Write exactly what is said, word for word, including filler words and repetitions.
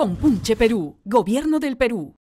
Compunche Perú, Gobierno del Perú.